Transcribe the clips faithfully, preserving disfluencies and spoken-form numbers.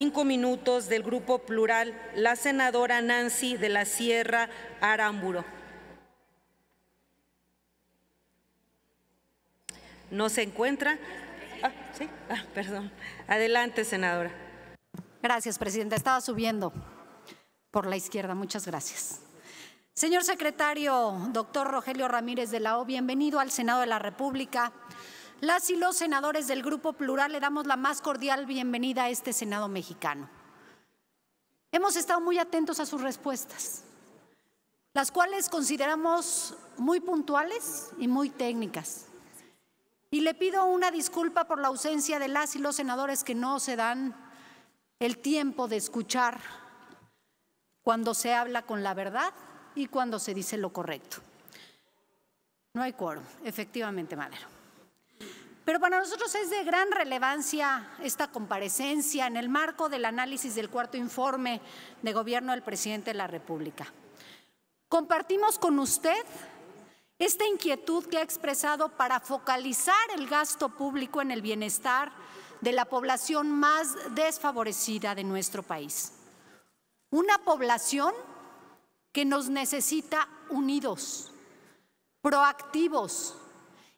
Cinco minutos del Grupo Plural, la senadora Nancy de la Sierra Arámburo. ¿No se encuentra? Ah, sí, ah, perdón. Adelante, senadora. Gracias, presidenta. Estaba subiendo por la izquierda. Muchas gracias. Señor secretario, doctor Rogelio Ramírez de la O, bienvenido al Senado de la República. Las y los senadores del Grupo Plural le damos la más cordial bienvenida a este Senado mexicano. Hemos estado muy atentos a sus respuestas, las cuales consideramos muy puntuales y muy técnicas. Y le pido una disculpa por la ausencia de las y los senadores que no se dan el tiempo de escuchar cuando se habla con la verdad y cuando se dice lo correcto. No hay quórum, efectivamente, Madero. Pero para nosotros es de gran relevancia esta comparecencia en el marco del análisis del cuarto informe de gobierno del presidente de la República. Compartimos con usted esta inquietud que ha expresado para focalizar el gasto público en el bienestar de la población más desfavorecida de nuestro país. Una población que nos necesita unidos, proactivos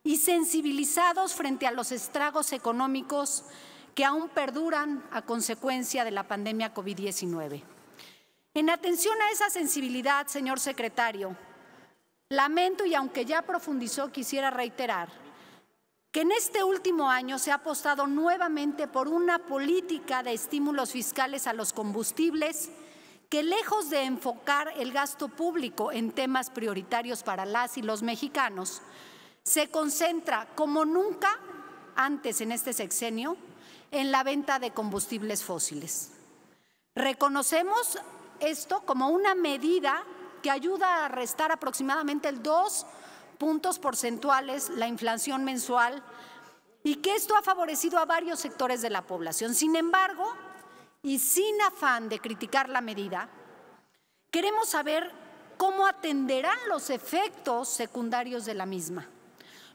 y sensibilizados frente a los estragos económicos que aún perduran a consecuencia de la pandemia COVID diecinueve. En atención a esa sensibilidad, señor secretario, lamento y aunque ya profundizó, quisiera reiterar que en este último año se ha apostado nuevamente por una política de estímulos fiscales a los combustibles que, lejos de enfocar el gasto público en temas prioritarios para las y los mexicanos, se concentra como nunca antes en este sexenio en la venta de combustibles fósiles. Reconocemos esto como una medida que ayuda a restar aproximadamente el dos puntos porcentuales la inflación mensual y que esto ha favorecido a varios sectores de la población. Sin embargo, y sin afán de criticar la medida, queremos saber cómo atenderán los efectos secundarios de la misma.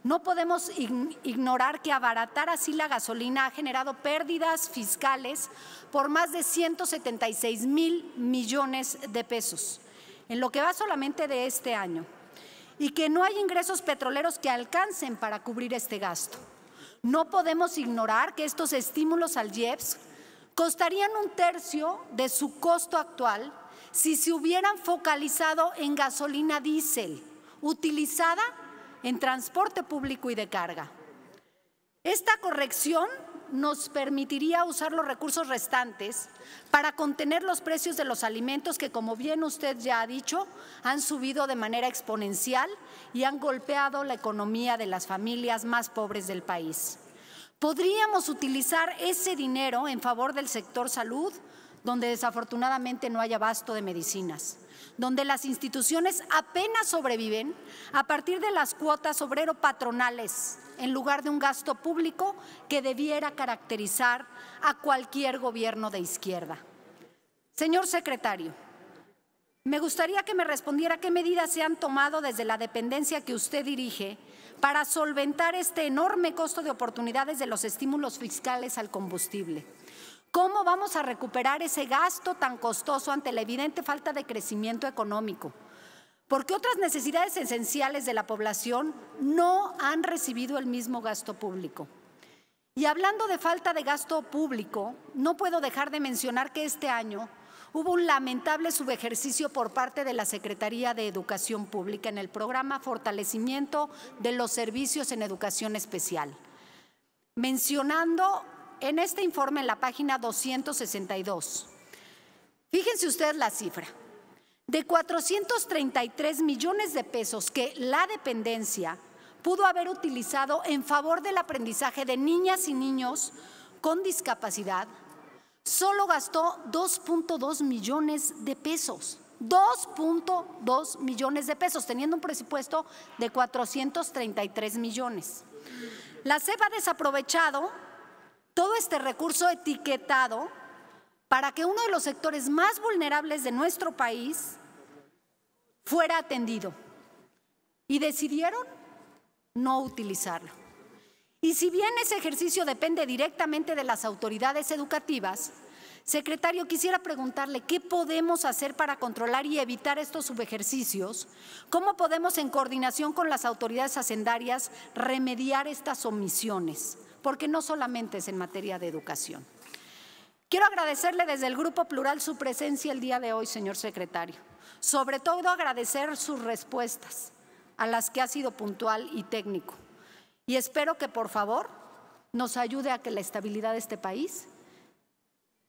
No podemos ignorar que abaratar así la gasolina ha generado pérdidas fiscales por más de ciento setenta y seis mil millones de pesos, en lo que va solamente de este año, y que no hay ingresos petroleros que alcancen para cubrir este gasto. No podemos ignorar que estos estímulos al I E P S costarían un tercio de su costo actual si se hubieran focalizado en gasolina diésel, utilizada en transporte público y de carga. Esta corrección nos permitiría usar los recursos restantes para contener los precios de los alimentos que, como bien usted ya ha dicho, han subido de manera exponencial y han golpeado la economía de las familias más pobres del país. Podríamos utilizar ese dinero en favor del sector salud, donde desafortunadamente no hay abasto de medicinas, donde las instituciones apenas sobreviven a partir de las cuotas obrero-patronales, en lugar de un gasto público que debiera caracterizar a cualquier gobierno de izquierda. Señor secretario, me gustaría que me respondiera qué medidas se han tomado desde la dependencia que usted dirige para solventar este enorme costo de oportunidades de los estímulos fiscales al combustible. ¿Cómo vamos a recuperar ese gasto tan costoso ante la evidente falta de crecimiento económico? Porque otras necesidades esenciales de la población no han recibido el mismo gasto público. Y hablando de falta de gasto público, no puedo dejar de mencionar que este año hubo un lamentable subejercicio por parte de la Secretaría de Educación Pública en el programa Fortalecimiento de los Servicios en Educación Especial, mencionando en este informe, en la página doscientos sesenta y dos, fíjense ustedes la cifra, de cuatrocientos treinta y tres millones de pesos que la dependencia pudo haber utilizado en favor del aprendizaje de niñas y niños con discapacidad, solo gastó dos punto dos millones de pesos, dos punto dos millones de pesos, teniendo un presupuesto de cuatrocientos treinta y tres millones. La CEPA ha desaprovechado todo este recurso etiquetado para que uno de los sectores más vulnerables de nuestro país fuera atendido, y decidieron no utilizarlo. Y si bien ese ejercicio depende directamente de las autoridades educativas, Secretario, quisiera preguntarle qué podemos hacer para controlar y evitar estos subejercicios, cómo podemos en coordinación con las autoridades hacendarias remediar estas omisiones, porque no solamente es en materia de educación. Quiero agradecerle desde el Grupo Plural su presencia el día de hoy, señor secretario, sobre todo agradecer sus respuestas a las que ha sido puntual y técnico, y espero que por favor nos ayude a que la estabilidad de este país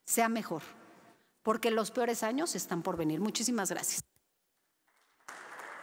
sea mejor, porque los peores años están por venir. Muchísimas gracias.